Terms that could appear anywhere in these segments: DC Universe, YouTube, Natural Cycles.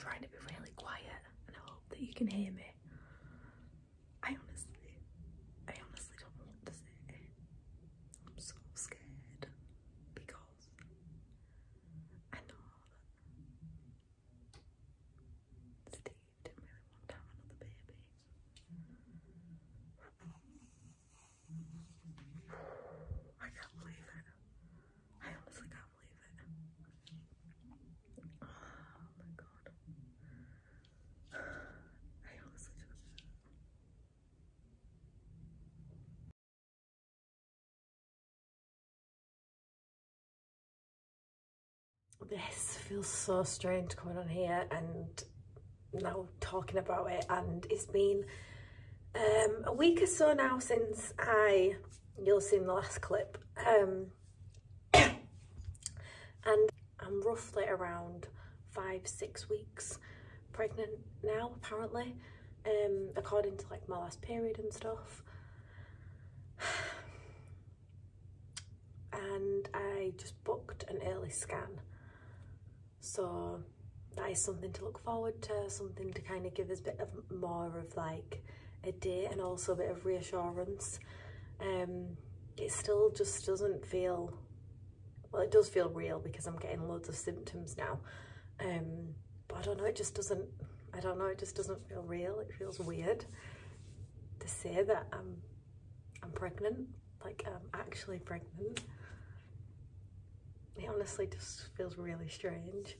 trying to be really quiet, and I hope that you can hear me. I honestly don't know what to say. I'm so scared because I know that Steve didn't really want to have another baby. I can't believe it. I honestly can't believe it. Oh my god. I honestly don't know. This feels so strange coming on here and now talking about it, and it's been a week or so now since you'll see in the last clip, and I'm roughly around 5-6 weeks pregnant now apparently, according to like my last period and stuff. And I just booked an early scan, so that is something to look forward to, something to kind of give us a bit of more of like a date and also a bit of reassurance. It still just doesn't feel, well, it does feel real because I'm getting loads of symptoms now, but I don't know, it just doesn't feel real. It feels weird to say that I'm pregnant, like I'm actually pregnant. It honestly just feels really strange.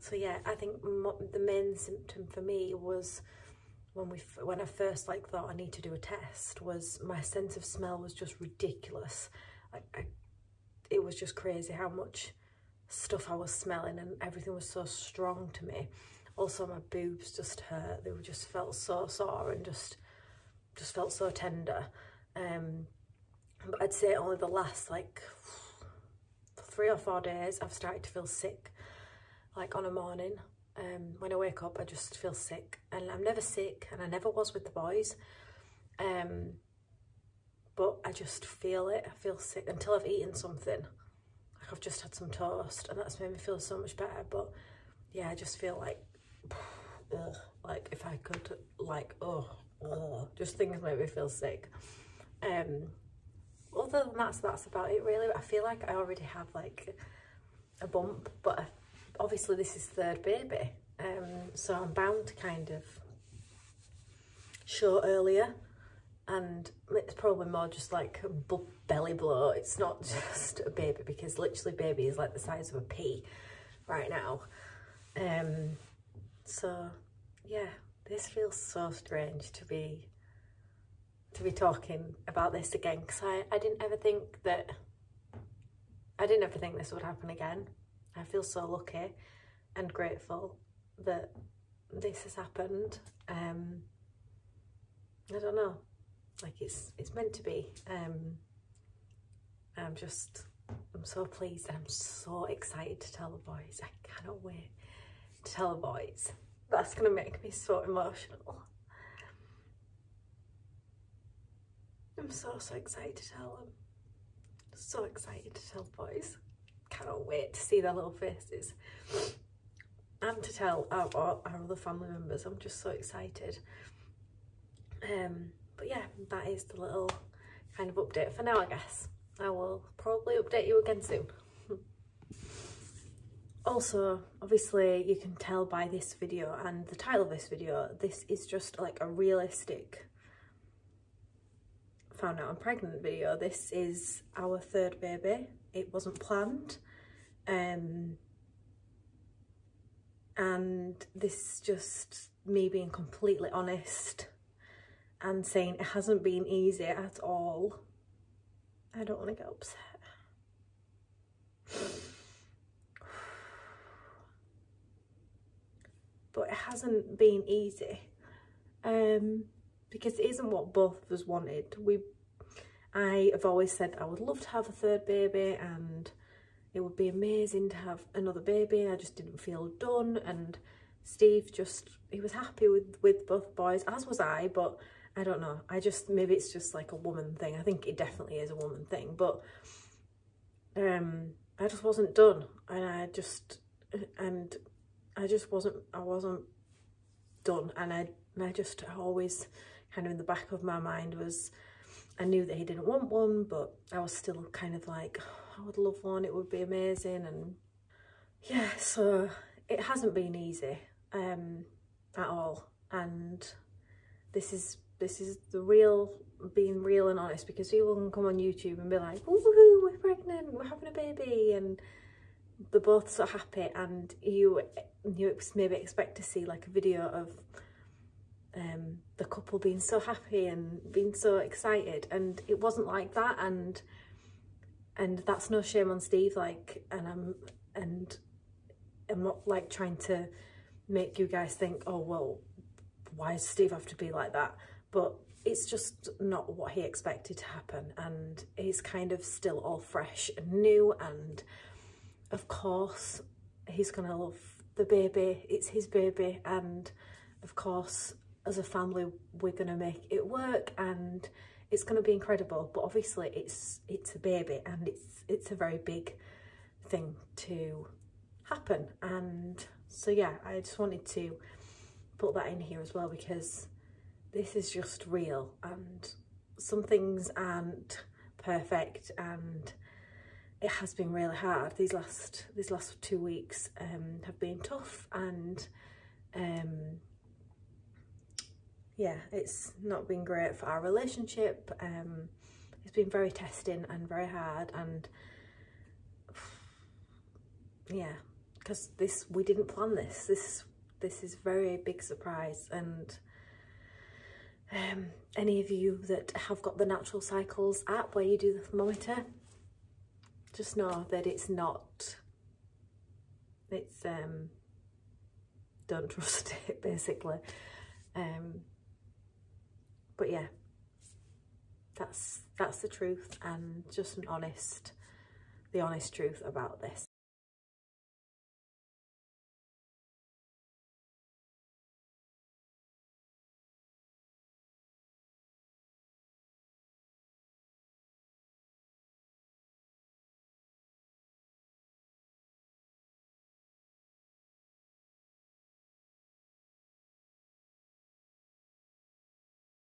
So yeah, I think the main symptom for me was when I first like thought I need to do a test, was my sense of smell was just ridiculous. It was just crazy how much stuff I was smelling, and everything was so strong to me. Also my boobs just hurt, they just felt so sore and just felt so tender. But I'd say only the last like 3 or 4 days I've started to feel sick, like on a morning. When I wake up I just feel sick, and I'm never sick and I never was with the boys, but I just feel it. I feel sick until I've eaten something, like I've just had some toast and that's made me feel so much better. But yeah, I just feel like ugh, like if I could like oh, just things make me feel sick. Other than that, so that's about it really. I feel like I already have like a bump, but obviously this is third baby, so I'm bound to kind of show earlier, and it's probably more just like belly blow. It's not just a baby, because literally baby is like the size of a pea right now. So yeah, this feels so strange to be talking about this again, because I didn't ever think this would happen again. I feel so lucky and grateful that this has happened. I don't know, like it's meant to be. I'm so pleased and I'm so excited to tell the boys. I cannot wait to tell the boys. That's gonna make me so emotional. I'm so excited to tell them. So excited to tell the boys. Cannot wait to see their little faces and to tell our other family members. I'm just so excited. But yeah, that is the little kind of update for now, I guess. I will probably update you again soon. Also, obviously you can tell by this video and the title of this video, this is just like a realistic found out I'm pregnant video. This is our third baby. It wasn't planned, and this is just me being completely honest and saying it hasn't been easy at all. I don't want to get upset, but it hasn't been easy, because it isn't what both of us wanted. I have always said I would love to have a third baby and it would be amazing to have another baby, and I just didn't feel done, and Steve just, he was happy with both boys, as was I, but I don't know, maybe it's just like a woman thing. I think it definitely is a woman thing, but I just wasn't done, and I wasn't done, and I always kind of in the back of my mind was, I knew that he didn't want one, but I was still kind of like, oh, I would love one, it would be amazing. And yeah, so it hasn't been easy at all, and this is the real, being real and honest, because people can come on YouTube and be like, woohoo, we're pregnant, we're having a baby, and they're both so happy, and you maybe expect to see like a video of the couple being so happy and being so excited, and it wasn't like that. And that's no shame on Steve, like, and I'm not like trying to make you guys think, oh well, why does Steve have to be like that? But it's just not what he expected to happen, and he's kind of still all fresh and new, and of course he's gonna love the baby, it's his baby, and of course as a family we're gonna make it work, and it's gonna be incredible. But obviously it's a baby, and it's a very big thing to happen. And so yeah, I just wanted to put that in here as well, because this is just real, and some things aren't perfect, and it has been really hard. These last 2 weeks have been tough, and yeah, it's not been great for our relationship. It's been very testing and very hard, and yeah, because we didn't plan this. This is very big surprise. And any of you that have got the Natural Cycles app where you do the thermometer, just know that it's don't trust it, basically. But yeah, that's the truth, and just the honest truth about this.